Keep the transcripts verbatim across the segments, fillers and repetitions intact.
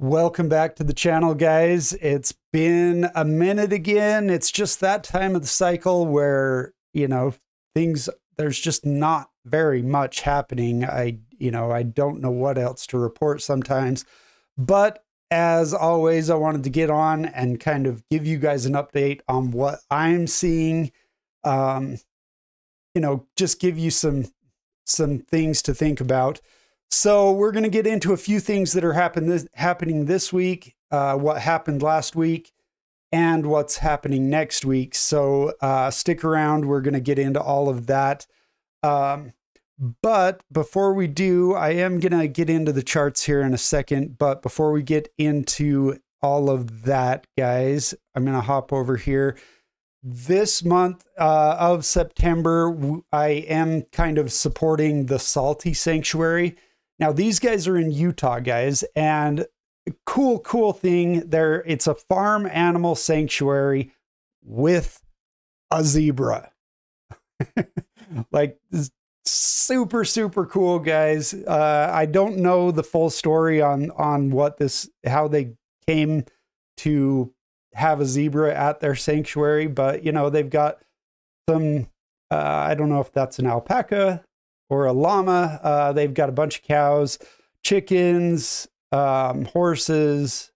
Welcome back to the channel, guys. It's been a minute again. It's just that time of the cycle where, you know, things, there's just not very much happening. I, you know, I don't know what else to report sometimes, but as always, I wanted to get on and kind of give you guys an update on what I'm seeing. Um, you know, just give you some, some things to think about. So we're going to get into a few things that are happen this, happening this week, uh, what happened last week, and what's happening next week. So uh, stick around. We're going to get into all of that. Um, but before we do, I am going to get into the charts here in a second. But before we get into all of that, guys, I'm going to hop over here. This month uh, of September, I am kind of supporting the Salty Sanctuary. Now, these guys are in Utah, guys, and cool, cool thing there. It's a farm animal sanctuary with a zebra. Like, super, super cool, guys. Uh, I don't know the full story on, on what this, how they came to have a zebra at their sanctuary, but, you know, they've got some, uh, I don't know if that's an alpaca or a llama. Uh, they've got a bunch of cows, chickens, um, horses,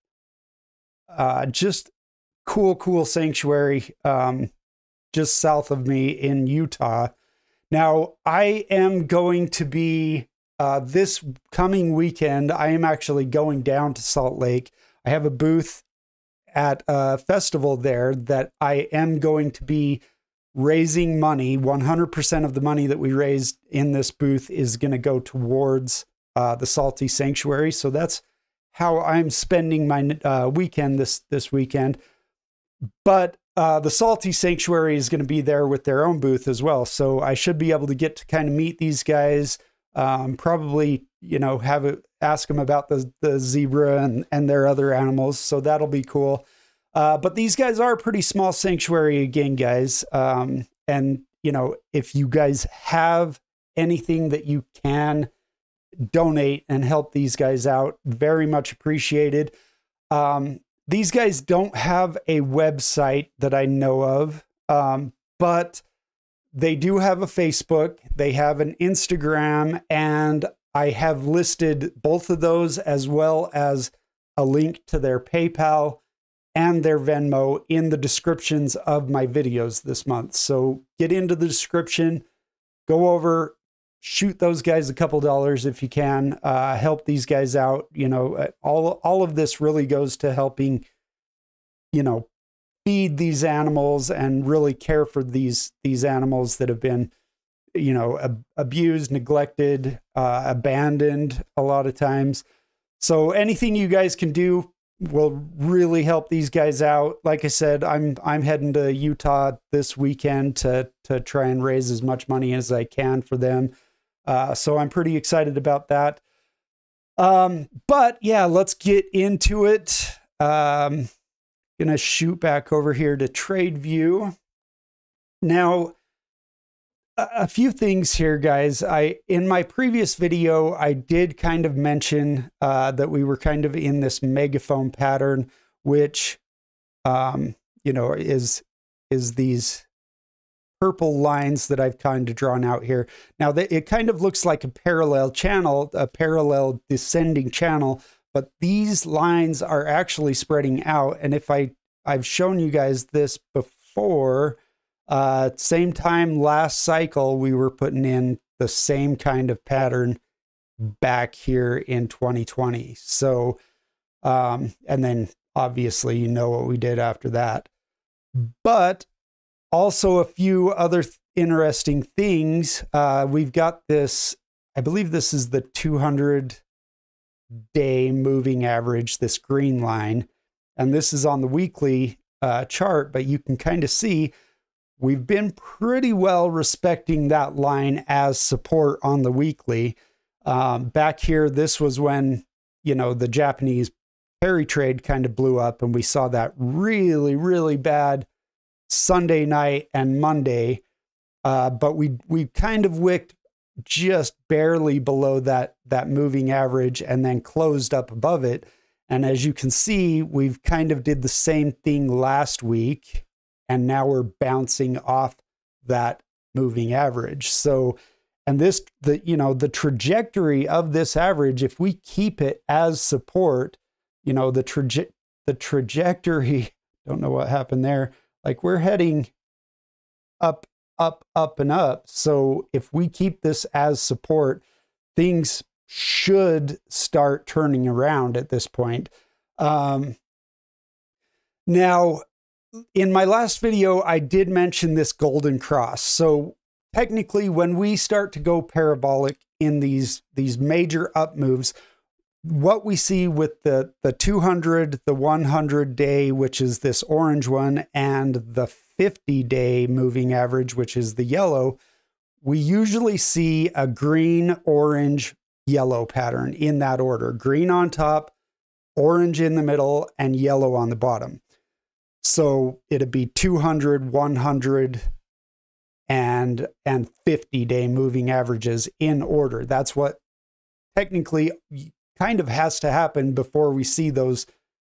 uh, just cool, cool sanctuary, um, just south of me in Utah. Now I am going to be, uh, this coming weekend, I am actually going down to Salt Lake. I have a booth at a festival there that I am going to be raising money. one hundred percent of the money that we raised in this booth is going to go towards uh, the Salty Sanctuary. So that's how I'm spending my uh, weekend this, this weekend. But uh, the Salty Sanctuary is going to be there with their own booth as well. So I should be able to get to kind of meet these guys, um, probably, you know, have a, ask them about the, the zebra and, and their other animals. So that'll be cool. Uh, but these guys are a pretty small sanctuary again, guys. Um, and, you know, if you guys have anything that you can donate and help these guys out, very much appreciated. Um, these guys don't have a website that I know of, um, but they do have a Facebook, they have an Instagram, and I have listed both of those as well as a link to their PayPal and their Venmo in the descriptions of my videos this month. So get into the description, go over, shoot those guys a couple dollars if you can, uh, help these guys out. You know, all, all of this really goes to helping, you know, feed these animals and really care for these, these animals that have been, you know, ab abused, neglected, uh, abandoned a lot of times. So anything you guys can do will really help these guys out. Like I said, I'm, I'm heading to Utah this weekend to, to try and raise as much money as I can for them. Uh, so I'm pretty excited about that. Um, but yeah, let's get into it. Um, gonna shoot back over here to TradeView. Now, a few things here, guys. I, in my previous video, I did kind of mention uh, that we were kind of in this megaphone pattern, which, um, you know, is, is these purple lines that I've kind of drawn out here. Now that it kind of looks like a parallel channel, a parallel descending channel, but these lines are actually spreading out. And if I, I've shown you guys this before, Uh, same time last cycle, we were putting in the same kind of pattern back here in twenty twenty. So, um, and then obviously, you know what we did after that, but also a few other th- interesting things. Uh, we've got this, I believe this is the two hundred day moving average, this green line, and this is on the weekly, uh, chart, but you can kind of see we've been pretty well respecting that line as support on the weekly. Um, back here, this was when, you know, the Japanese carry trade kind of blew up and we saw that really, really bad Sunday night and Monday. Uh, but we, we kind of wicked just barely below that, that moving average and then closed up above it. And as you can see, we've kind of did the same thing last week, and now we're bouncing off that moving average. So, and this, the, you know, the trajectory of this average, if we keep it as support, you know, the traje- the trajectory, don't know what happened there. Like we're heading up, up, up and up. So if we keep this as support, things should start turning around at this point. Um, now, in my last video, I did mention this golden cross. So technically, when we start to go parabolic in these, these major up moves, what we see with the, the two hundred, the one hundred day, which is this orange one, and the fifty day moving average, which is the yellow, we usually see a green, orange, yellow pattern in that order. Green on top, orange in the middle, and yellow on the bottom. So it'd be two hundred, one hundred, and, and fifty day moving averages in order. That's what technically kind of has to happen before we see those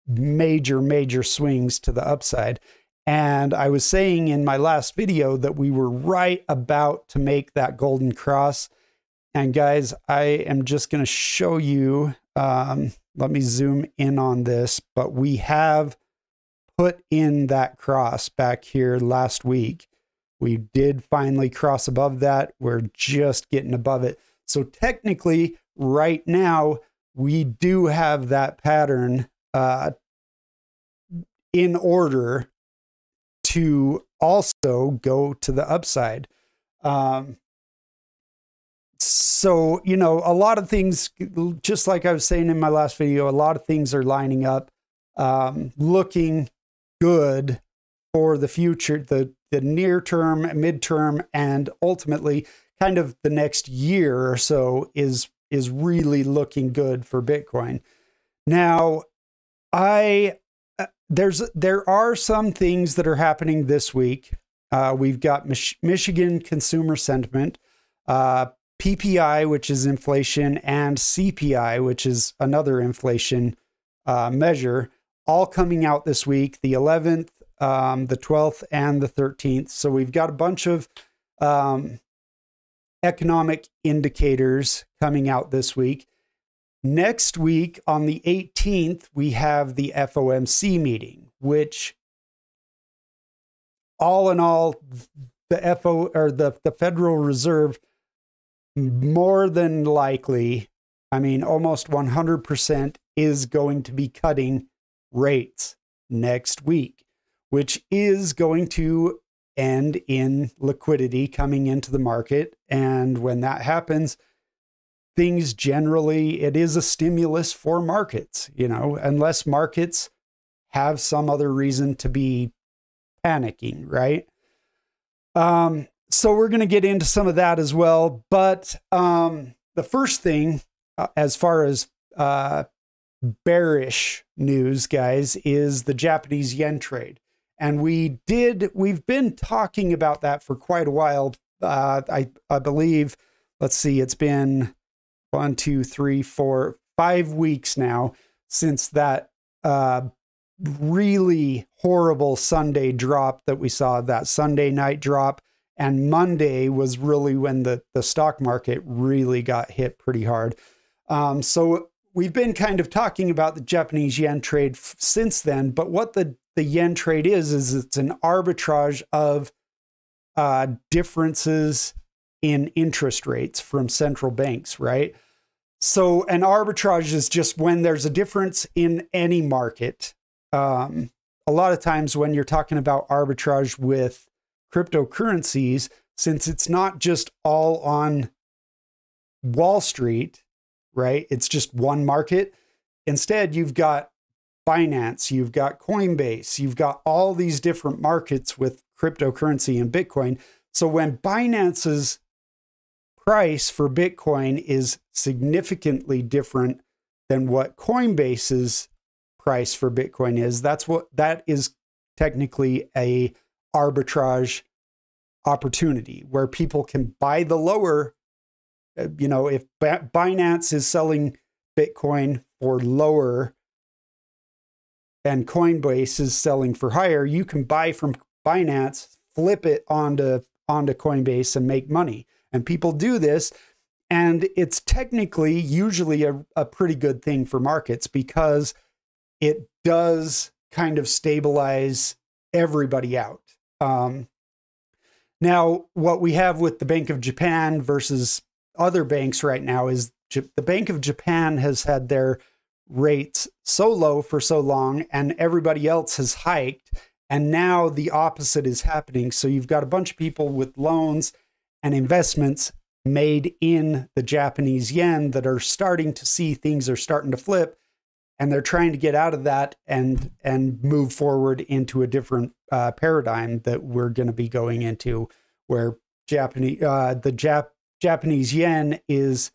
major, major swings to the upside. And I was saying in my last video that we were right about to make that golden cross. And guys, I am just going to show you, um, let me zoom in on this, but we have put in that cross back here last week. We did finally cross above that. We're just getting above it. So technically right now, we do have that pattern uh, in order to also go to the upside. Um, so, you know, a lot of things, just like I was saying in my last video, a lot of things are lining up, um, looking good for the future, the, the near term, midterm, and ultimately kind of the next year or so is is really looking good for Bitcoin. Now, I uh, there's there are some things that are happening this week. Uh, we've got Mich Michigan consumer sentiment, uh, P P I, which is inflation, and C P I, which is another inflation uh, measure, all coming out this week, the eleventh, um, the twelfth, and the thirteenth. So we've got a bunch of um, economic indicators coming out this week. Next week on the eighteenth, we have the F O M C meeting, which all in all, the F O or the, the Federal Reserve more than likely, I mean, almost one hundred percent is going to be cutting rates next week, which is going to end in liquidity coming into the market. And when that happens, things generally, it is a stimulus for markets, you know, unless markets have some other reason to be panicking, right? Um, so we're going to get into some of that as well. But um, the first thing, uh, as far as uh, bearish news, guys, is the Japanese yen trade. And we did, we've been talking about that for quite a while. Uh, I, I believe, let's see, it's been one, two, three, four, five weeks now since that uh, really horrible Sunday drop that we saw, that Sunday night drop. And Monday was really when the, the stock market really got hit pretty hard. Um, so we've been kind of talking about the Japanese yen trade since then, but what the The yen trade is, is it's an arbitrage of uh, differences in interest rates from central banks, right? So an arbitrage is just when there's a difference in any market. Um, a lot of times when you're talking about arbitrage with cryptocurrencies, since it's not just all on Wall Street, right? It's just one market. Instead, you've got Binance, you've got Coinbase, you've got all these different markets with cryptocurrency and Bitcoin. So when Binance's price for Bitcoin is significantly different than what Coinbase's price for Bitcoin is, that's what that is technically a arbitrage opportunity where people can buy the lower, you know, if Binance is selling Bitcoin for lower and Coinbase is selling for higher, you can buy from Binance, flip it onto, onto Coinbase and make money. And people do this. And it's technically usually a, a pretty good thing for markets because it does kind of stabilize everybody out. Um, now, what we have with the Bank of Japan versus other banks right now is the Bank of Japan has had their rates so low for so long and everybody else has hiked, and now the opposite is happening. So you've got a bunch of people with loans and investments made in the Japanese yen that are starting to see things are starting to flip, and they're trying to get out of that and and move forward into a different uh, paradigm that we're going to be going into, where Japanese uh, the Jap Japanese yen is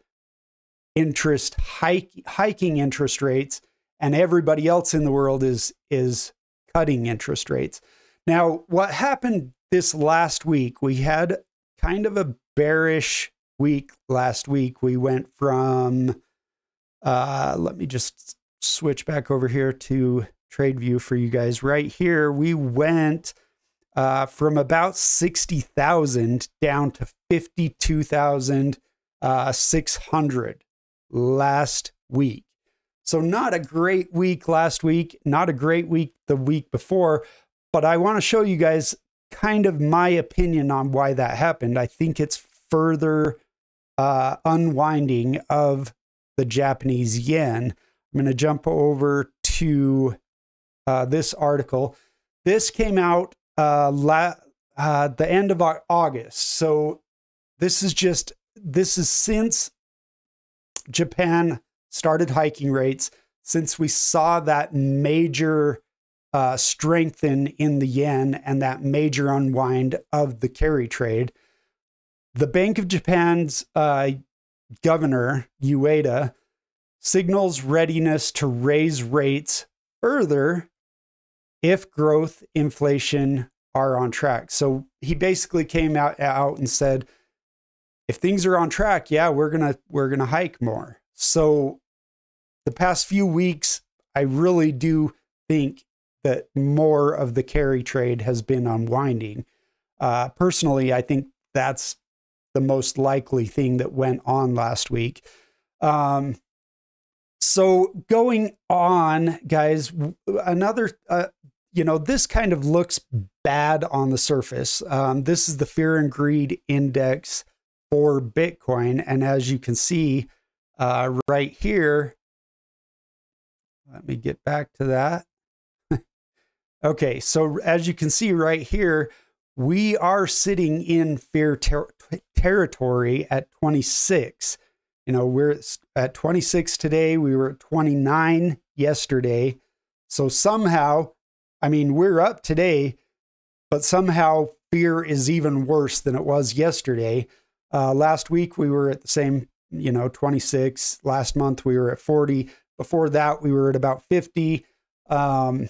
interest hike, hiking interest rates, and everybody else in the world is is cutting interest rates. Now, what happened this last week, we had kind of a bearish week last week. We went from, uh, let me just switch back over here to TradeView for you guys right here. We went uh, from about sixty thousand down to fifty-two thousand six hundred last week. So not a great week last week, not a great week the week before, but I want to show you guys kind of my opinion on why that happened. I think it's further uh, unwinding of the Japanese yen. I'm going to jump over to uh, this article. This came out uh, la uh, the end of August. So this is just, this is since Japan started hiking rates, since we saw that major Uh, strengthen in the yen and that major unwind of the carry trade. The Bank of Japan's uh, governor, Ueda, signals readiness to raise rates further if growth inflation are on track. So he basically came out, out and said, if things are on track, yeah, we're gonna we're gonna hike more. So the past few weeks, I really do think that more of the carry trade has been unwinding. Uh, personally, I think that's the most likely thing that went on last week. Um, so going on, guys, another, uh, you know, this kind of looks bad on the surface. Um, this is the fear and greed index for Bitcoin. And as you can see uh, right here, let me get back to that. Okay, so as you can see right here, we are sitting in fear ter territory at twenty-six. You know, we're at twenty-six today. We were at twenty-nine yesterday. So somehow, I mean, we're up today, but somehow fear is even worse than it was yesterday. Uh, last week, we were at the same, you know, twenty-six. Last month, we were at forty. Before that, we were at about fifty. Um,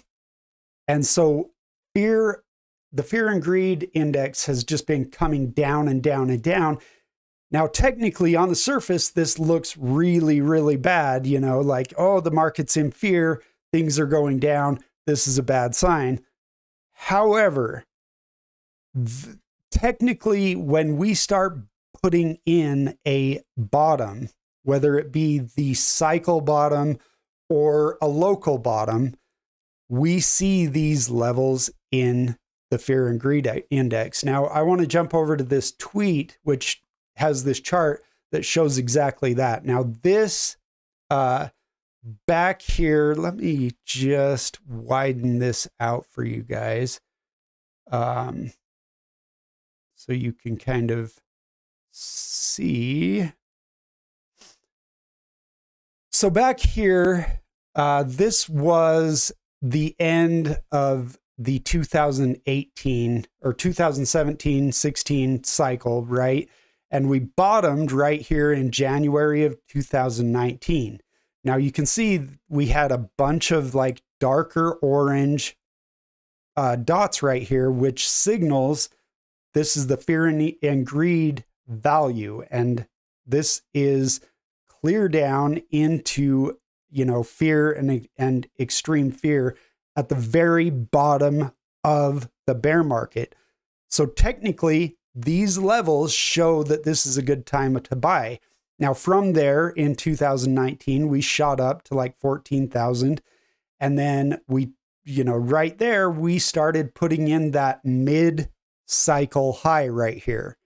And so fear, the fear and greed index has just been coming down and down and down. Now, technically on the surface, this looks really, really bad. You know, like, oh, the market's in fear, things are going down, this is a bad sign. However, technically, when we start putting in a bottom, whether it be the cycle bottom or a local bottom, we see these levels in the fear and greed index. Now, I want to jump over to this tweet, which has this chart that shows exactly that. Now, this uh, back here, let me just widen this out for you guys, um, so you can kind of see. So back here, uh, this was the end of the two thousand eighteen or two thousand seventeen sixteen cycle, right? And we bottomed right here in January of two thousand nineteen. Now you can see we had a bunch of like darker orange uh, dots right here, which signals this is the fear and greed value. And this is clear down into, you know, fear and, and extreme fear at the very bottom of the bear market. So technically, these levels show that this is a good time to buy. Now, from there in two thousand nineteen, we shot up to like fourteen thousand. And then we, you know, right there, we started putting in that mid-cycle high right here.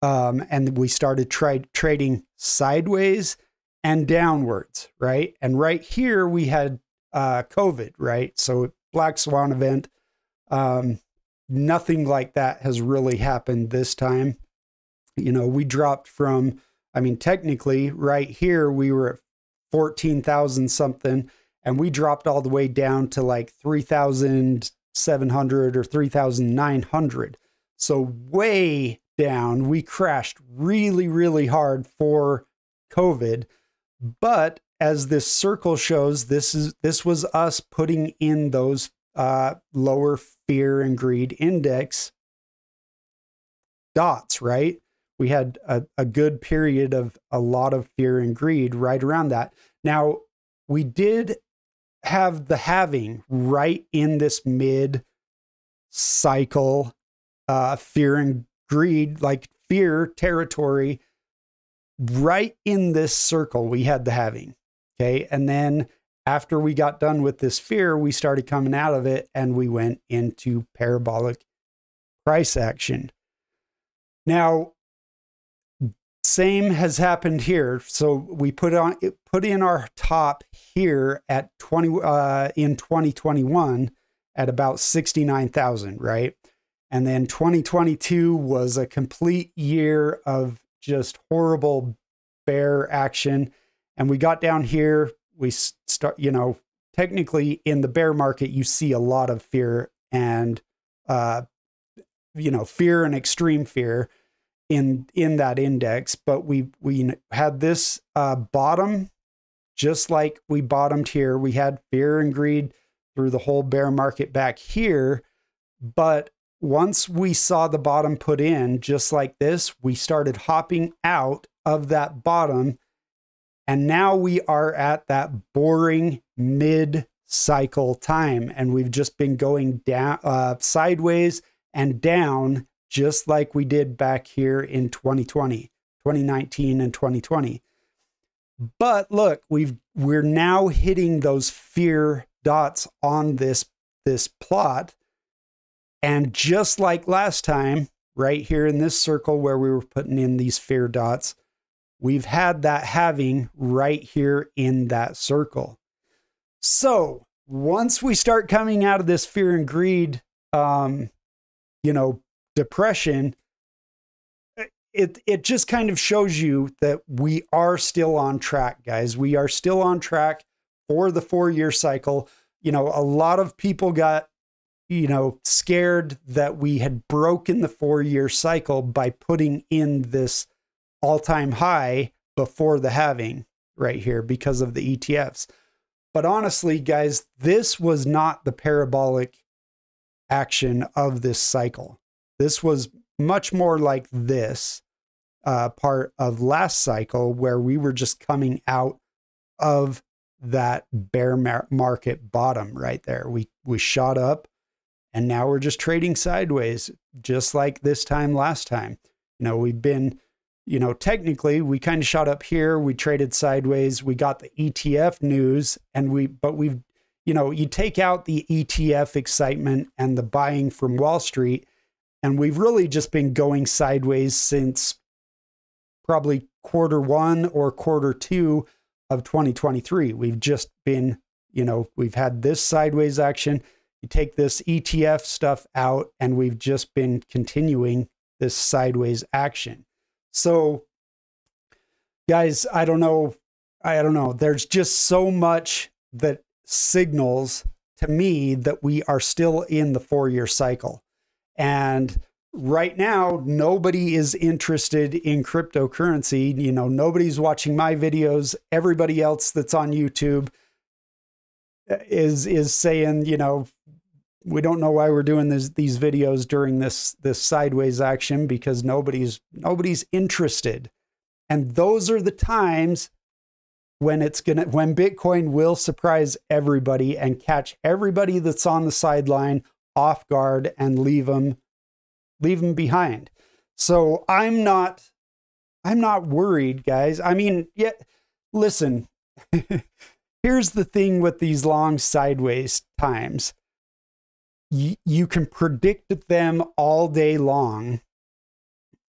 Um, and we started try trading sideways and downwards, right? And right here, we had uh, COVID, right? So Black Swan event. Um, nothing like that has really happened this time. You know, we dropped from, I mean, technically right here, we were at fourteen thousand something, and we dropped all the way down to like three thousand seven hundred or three thousand nine hundred. So way down, we crashed really, really hard for COVID. But as this circle shows, this is, this was us putting in those uh, lower fear and greed index dots, right? We had a, a good period of a lot of fear and greed right around that. Now, we did have the halving right in this mid-cycle uh, fear and greed, like fear territory, right in this circle. We had the halving, okay? And then after we got done with this fear, we started coming out of it and we went into parabolic price action. Now, same has happened here. So we put on put in our top here at twenty uh in twenty twenty-one at about sixty-nine thousand, right? And then twenty twenty-two was a complete year of just horrible bear action, and we got down here, we start, you know, technically in the bear market you see a lot of fear and uh you know, fear and extreme fear in in that index. But we we had this uh bottom, just like we bottomed here. We had fear and greed through the whole bear market back here, but once we saw the bottom put in just like this, we started hopping out of that bottom, and now we are at that boring mid-cycle time, and we've just been going down uh sideways and down, just like we did back here in twenty twenty, twenty nineteen and twenty twenty. But look, we've, we're now hitting those fear dots on this, this plot. And just like last time, right here in this circle where we were putting in these fear dots, we've had that halving right here in that circle. So once we start coming out of this fear and greed, um, you know, depression, it it just kind of shows you that we are still on track, guys. We are still on track for the four-year cycle. You know, a lot of people got, you know, scared that we had broken the four-year cycle by putting in this all-time high before the halving right here because of the E T Fs. But honestly, guys, this was not the parabolic action of this cycle. This was much more like this uh, part of last cycle, where we were just coming out of that bear market bottom right there. We, we shot up, and now we're just trading sideways, just like this time last time. You know, we've been, you know, technically we kind of shot up here. We traded sideways. We got the E T F news, and we, but we've, you know, you take out the E T F excitement and the buying from Wall Street, and we've really just been going sideways since probably quarter one or quarter two of twenty twenty-three. We've just been, you know, we've had this sideways action. You take this E T F stuff out, and we've just been continuing this sideways action. So guys, I don't know. I don't know. There's just so much that signals to me that we are still in the four-year cycle. And right now, nobody is interested in cryptocurrency. You know, nobody's watching my videos. Everybody else that's on YouTube is, is saying, you know, we don't know why we're doing this, these videos during this, this sideways action, because nobody's, nobody's interested. And those are the times when it's gonna, when Bitcoin will surprise everybody and catch everybody that's on the sideline off guard and leave them, leave them behind. So I'm not, I'm not worried, guys. I mean, yeah, listen, here's the thing with these long sideways times. You, you can predict them all day long.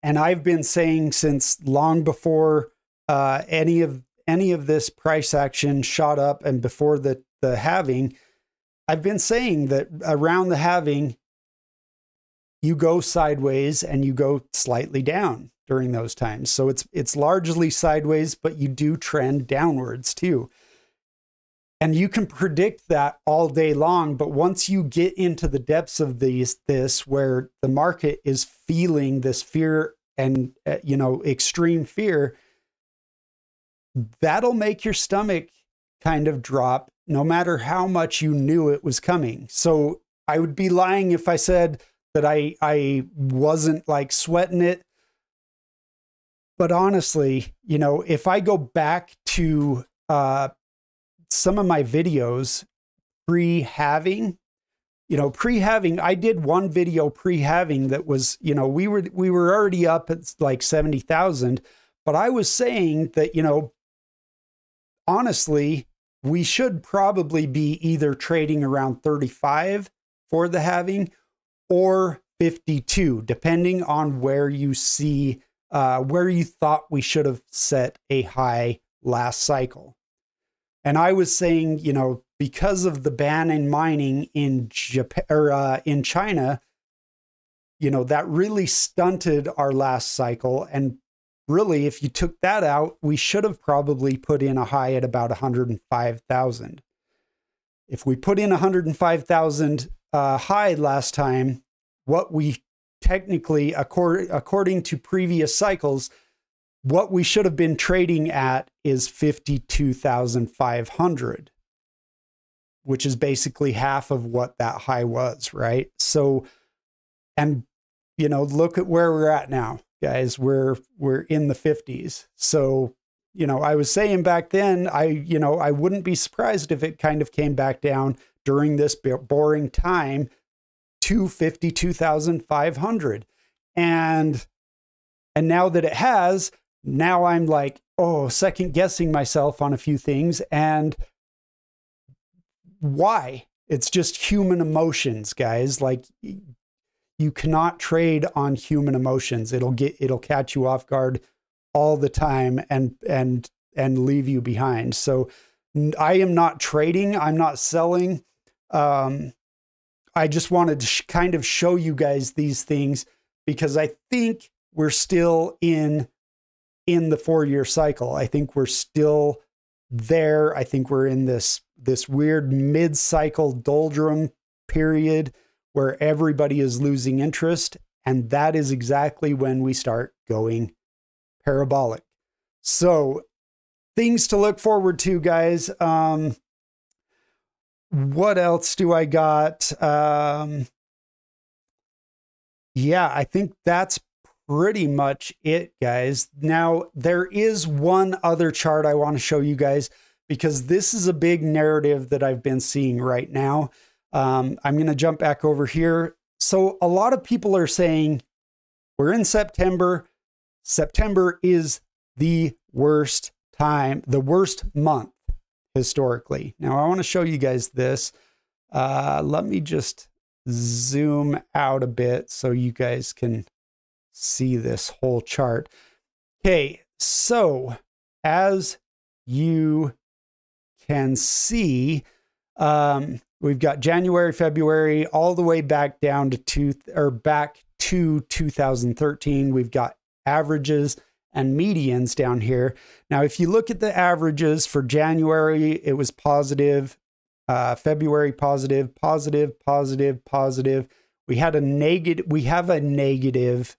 And I've been saying since long before uh, any of any of this price action shot up and before the, the halving, I've been saying that around the halving, you go sideways and you go slightly down during those times. So it's, it's largely sideways, but you do trend downwards too. And you can predict that all day long, but once you get into the depths of these, this, where the market is feeling this fear and, uh, you know, extreme fear, that'll make your stomach kind of drop, no matter how much you knew it was coming. So I would be lying if I said that I, I wasn't like sweating it. But honestly, you know, if I go back to uh, some of my videos pre-halving, you know, pre-halving, I did one video pre-halving that was, you know, we were, we were already up at like seventy thousand, but I was saying that, you know, honestly, we should probably be either trading around thirty-five for the halving or fifty-two, depending on where you see, uh, where you thought we should have set a high last cycle. And I was saying, you know, because of the ban in mining in Japan, or, uh, in China, you know, that really stunted our last cycle. And really, if you took that out, we should have probably put in a high at about one hundred five thousand. If we put in one hundred five thousand uh, high last time, what we technically, according, according to previous cycles, what we should have been trading at is fifty-two thousand five hundred, which is basically half of what that high was, right? So, and, you know, look at where we're at now. Guys, we're, we're in the fifties. So, you know, I was saying back then, I, you know, I wouldn't be surprised if it kind of came back down during this boring time to fifty-two thousand five hundred. And, and now that it has, now I'm like, oh, second guessing myself on a few things. And why? It's just human emotions, guys. Like, you cannot trade on human emotions. It'll get, it'll catch you off guard all the time and, and, and leave you behind. So I am not trading. I'm not selling. Um, I just wanted to kind of show you guys these things because I think we're still in, in the four year cycle. I think we're still there. I think we're in this, this weird mid cycle doldrum period where everybody is losing interest. And that is exactly when we start going parabolic. So things to look forward to, guys. Um, what else do I got? Um, yeah, I think that's pretty much it, guys. Now, there is one other chart I want to show you guys, because this is a big narrative that I've been seeing right now. Um, I'm going to jump back over here. So a lot of people are saying we're in September. September is the worst time, the worst month historically. Now I want to show you guys this. Uh, let me just zoom out a bit so you guys can see this whole chart. Okay. So as you can see, um, we've got January, February, all the way back down to two or back to two thousand thirteen. We've got averages and medians down here. Now, if you look at the averages for January, it was positive, uh, February, positive, positive, positive, positive. We had a negative, we have a negative,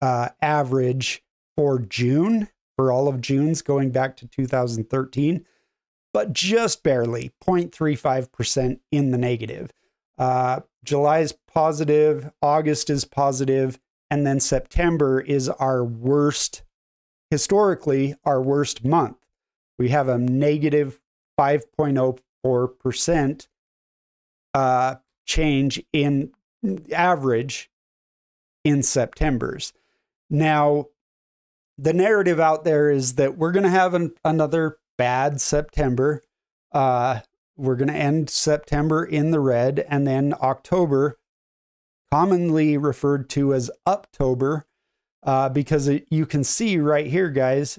uh, average for June, for all of June's going back to two thousand thirteen. But just barely, zero point three five percent in the negative. Uh, July is positive, August is positive, and then September is our worst, historically, our worst month. we have a negative five point zero four percent uh, change in average in September's. Now, the narrative out there is that we're going to have an, another bad September. Uh, we're going to end September in the red, and then October, commonly referred to as Uptober, uh, because it, you can see right here, guys,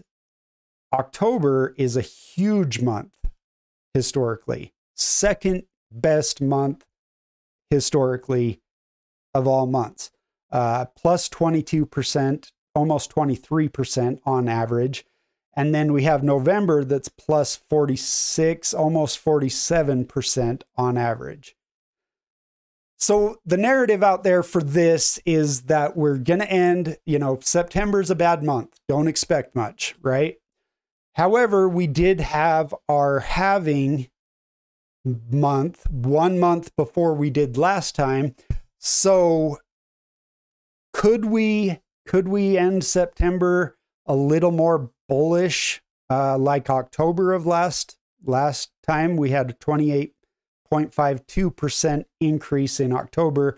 October is a huge month historically, second best month historically of all months, uh, plus twenty-two percent, almost twenty-three percent on average. And then we have November that's plus forty-six, almost forty-seven percent on average. So the narrative out there for this is that we're going to end, you know, September's a bad month. Don't expect much, right? However, we did have our halving month, one month before we did last time. So could we, could we end September a little more bullish, uh, like October of last, last time? We had a twenty-eight point five two percent increase in October.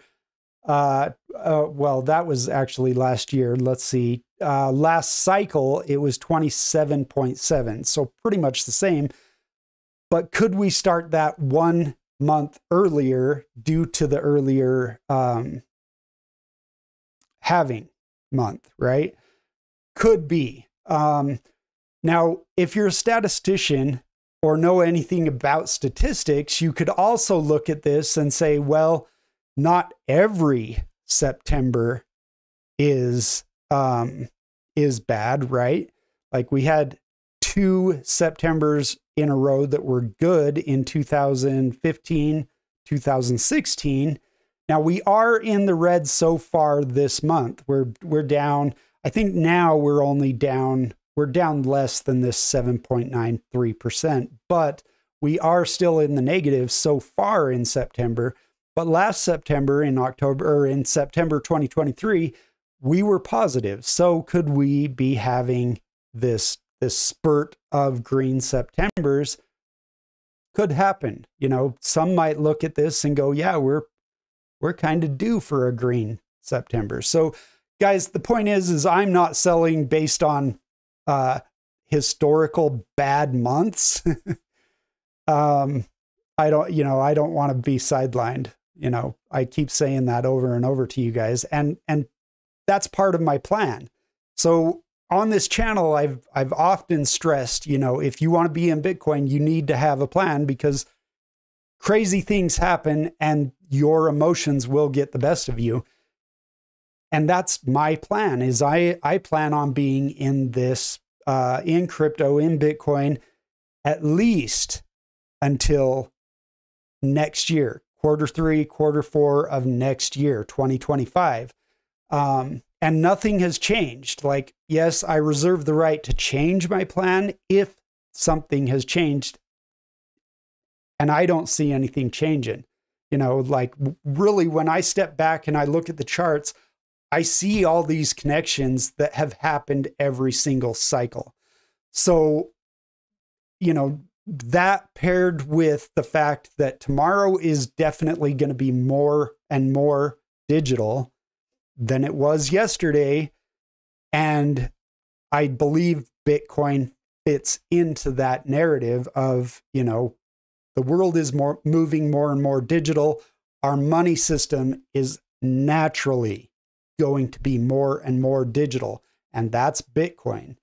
Uh, uh, well, that was actually last year. Let's see. Uh, last cycle, it was twenty-seven point seven. So pretty much the same. But could we start that one month earlier due to the earlier um, halving month, right? Could be. Um, now, if you're a statistician or know anything about statistics, you could also look at this and say, well, not every September is um, is bad, right? Like we had two Septembers in a row that were good in two thousand fifteen, two thousand sixteen. Now we are in the red so far this month. We're we're down. I think now we're only down. We're down less than this seven point nine three percent, but we are still in the negative so far in September. But last September in October, or in September twenty twenty-three, we were positive. So could we be having this, this spurt of green Septembers? Could happen. You know, some might look at this and go, yeah, we're, we're kind of due for a green September. So guys, the point is, is I'm not selling based on uh, historical bad months. um, I don't, you know, I don't want to be sidelined. You know, I keep saying that over and over to you guys, and and that's part of my plan. So on this channel, I've I've often stressed, you know, if you want to be in Bitcoin, you need to have a plan because crazy things happen and your emotions will get the best of you. And that's my plan. Is I I plan on being in this uh, in crypto, in Bitcoin, at least until next year, quarter three, quarter four of next year, twenty twenty-five. Um, and nothing has changed. Like, yes, I reserve the right to change my plan if something has changed. And I don't see anything changing. You know, like really when I step back and I look at the charts, I see all these connections that have happened every single cycle. So, you know, that paired with the fact that tomorrow is definitely going to be more and more digital than it was yesterday. And I believe Bitcoin fits into that narrative of, you know, the world is more moving more and more digital. Our money system is naturally going to be more and more digital, and that's Bitcoin.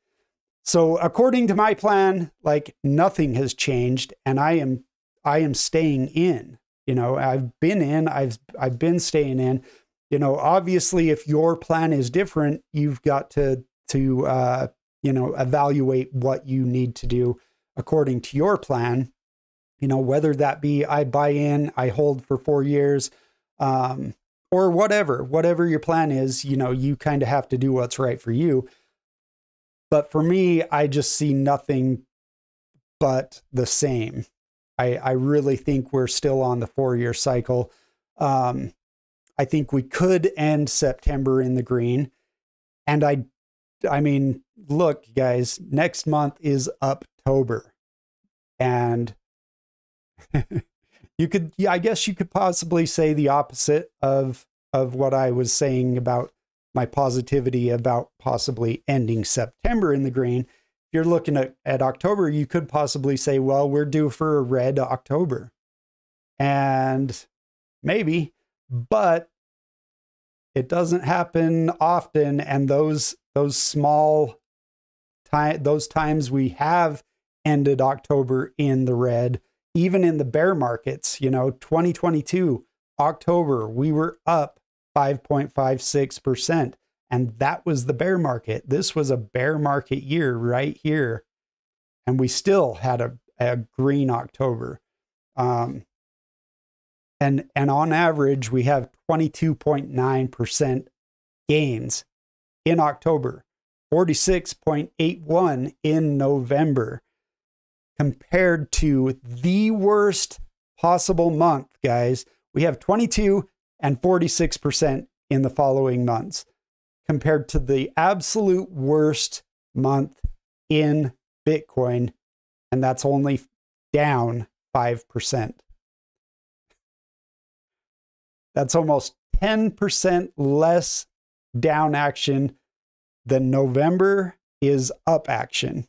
So according to my plan, like nothing has changed, and I am, I am staying in. You know, I've been in, I've, I've been staying in. You know, obviously, if your plan is different, you've got to, to, uh, you know, evaluate what you need to do according to your plan. You know, whether that be I buy in, I hold for four years, um, or whatever, whatever your plan is. You know, you kind of have to do what's right for you. But for me, I just see nothing but the same. I, I really think we're still on the four-year cycle. Um, I think we could end September in the green. And I, I mean, look, guys, next month is up October. And you could, yeah, I guess you could possibly say the opposite of, of what I was saying about my positivity about possibly ending September in the green. If you're looking at, at October, you could possibly say, well, we're due for a red October. And maybe, but it doesn't happen often. And those, those small time, those times we have ended October in the red, even in the bear markets, you know, twenty twenty-two, October, we were up five point five six percent. And that was the bear market. This was a bear market year right here. And we still had a, a green October. Um, and, and on average, we have twenty-two point nine percent gains in October, forty-six point eight one in November, compared to the worst possible month, guys. We have twenty-two and forty-six percent in the following months, compared to the absolute worst month in Bitcoin, and that's only down five percent. That's almost ten percent less down action than November is up action,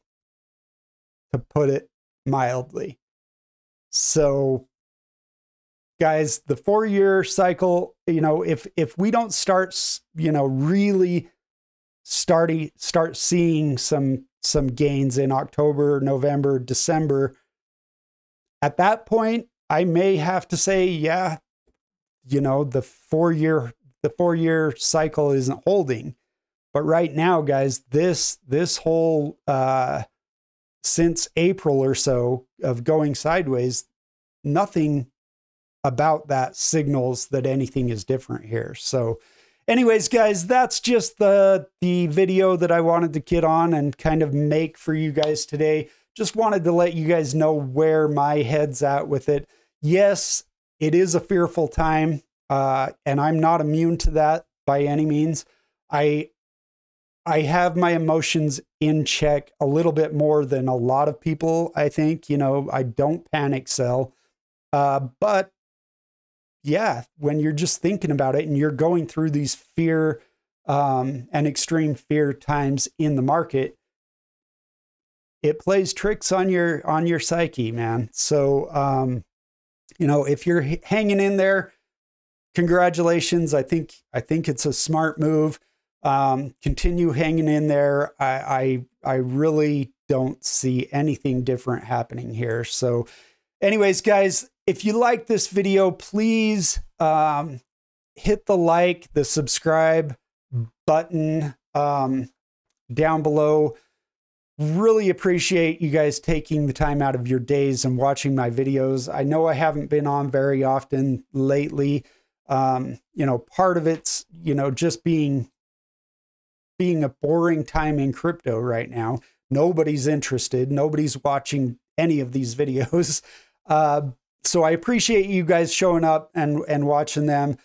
to put it mildly. So guys, the four-year cycle, you know, if if we don't start, you know, really starting start seeing some some gains in October, November, December, at that point I may have to say, yeah, you know, the four-year the four-year cycle isn't holding. But right now, guys, this this whole uh, since April or so of going sideways, nothing about that signals that anything is different here. So anyways, guys, that's just the, the video that I wanted to get on and kind of make for you guys today. Just wanted to let you guys know where my head's at with it. Yes, it is a fearful time, uh, and I'm not immune to that by any means. I, I have my emotions in check a little bit more than a lot of people, I think. You know, I don't panic sell, uh, but yeah, when you're just thinking about it and you're going through these fear um, and extreme fear times in the market, it plays tricks on your on your psyche, man. So, um, you know, if you're hanging in there, congratulations. I think I think it's a smart move. Um, continue hanging in there. I I, I really don't see anything different happening here. So, anyways, guys, if you like this video, please um, hit the like, the subscribe button um, down below. Really appreciate you guys taking the time out of your days and watching my videos. I know I haven't been on very often lately. Um, you know, part of it's, you know, just being, being a boring time in crypto right now. Nobody's interested. Nobody's watching any of these videos. Uh, So I appreciate you guys showing up and, and watching them.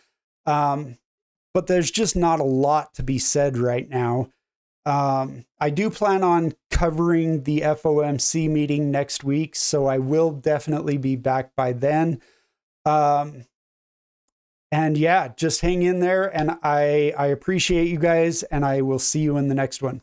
Um, but there's just not a lot to be said right now. Um, I do plan on covering the F O M C meeting next week, so I will definitely be back by then. Um, and yeah, just hang in there. And I, I appreciate you guys, and I will see you in the next one.